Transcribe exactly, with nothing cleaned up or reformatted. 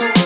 So